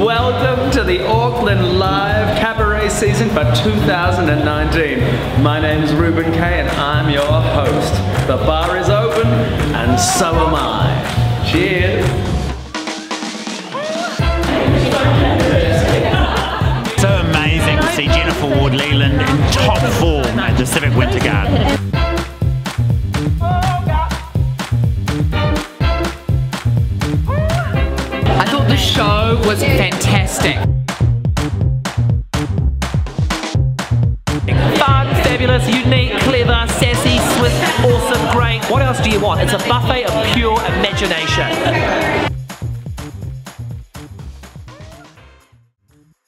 Welcome to the Auckland Live Cabaret Season for 2019. My name is Reuben Kaye and I'm your host. The bar is open and so am I. Cheers! So amazing to see Jennifer Ward-Leland in top form at the Civic Winter Garden. The show was fantastic. Fun, fabulous, unique, clever, sassy, swift, awesome, great. What else do you want? It's a buffet of pure imagination.